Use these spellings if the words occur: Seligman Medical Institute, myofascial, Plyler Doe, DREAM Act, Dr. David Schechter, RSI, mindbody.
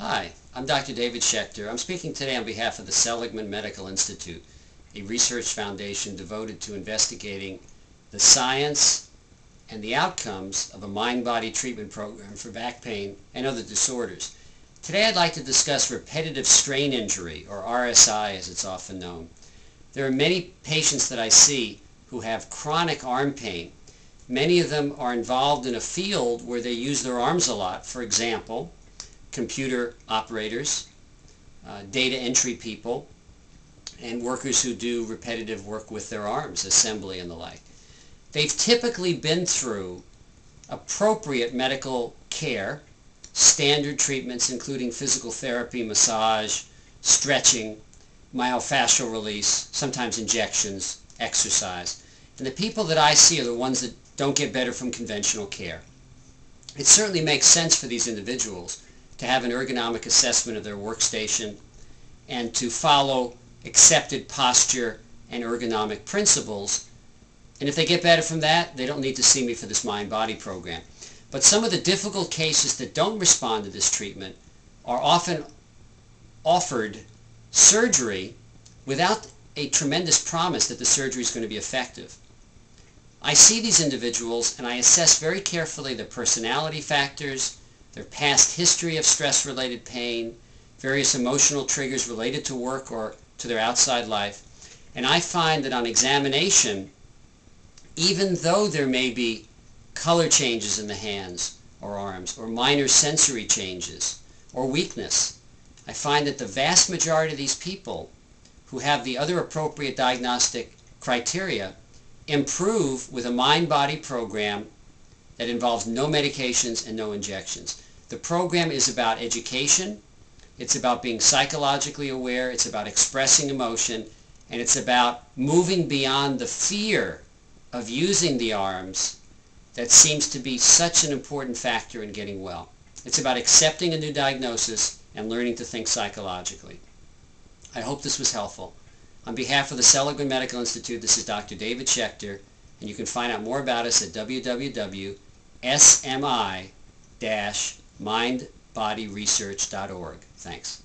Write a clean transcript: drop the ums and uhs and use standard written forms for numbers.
Hi, I'm Dr. David Schechter. I'm speaking today on behalf of the Seligman Medical Institute, a research foundation devoted to investigating the science and the outcomes of a mind-body treatment program for back pain and other disorders. Today I'd like to discuss repetitive strain injury, or RSI as it's often known. There are many patients that I see who have chronic arm pain. Many of them are involved in a field where they use their arms a lot, for example, computer operators, data entry people, and workers who do repetitive work with their arms, assembly and the like. They've typically been through appropriate medical care, standard treatments including physical therapy, massage, stretching, myofascial release, sometimes injections, exercise. And the people that I see are the ones that don't get better from conventional care. It certainly makes sense for these individuals to have an ergonomic assessment of their workstation and to follow accepted posture and ergonomic principles. And if they get better from that, they don't need to see me for this mind-body program. But some of the difficult cases that don't respond to this treatment are often offered surgery without a tremendous promise that the surgery is going to be effective. I see these individuals and I assess very carefully their personality factors, their past history of stress-related pain, various emotional triggers related to work or to their outside life. And I find that on examination, even though there may be color changes in the hands or arms, or minor sensory changes, or weakness, I find that the vast majority of these people who have the other appropriate diagnostic criteria improve with a mind-body program that involves no medications and no injections. The program is about education, it's about being psychologically aware, it's about expressing emotion, and it's about moving beyond the fear of using the arms that seems to be such an important factor in getting well. It's about accepting a new diagnosis and learning to think psychologically. I hope this was helpful. On behalf of the Seligman Medical Institute, this is Dr. David Schechter, and you can find out more about us at www.smi-mindbodyresearch.org. Thanks.